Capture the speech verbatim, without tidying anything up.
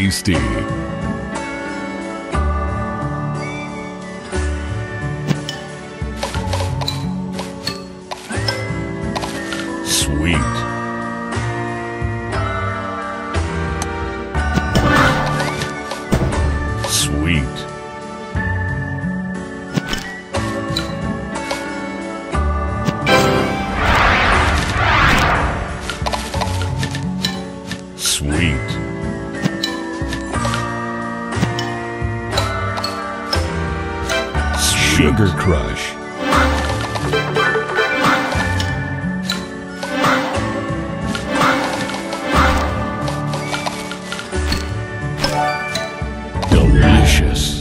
tasty. Sweet. Sweet. Sweet. Sugar Crush. Delicious.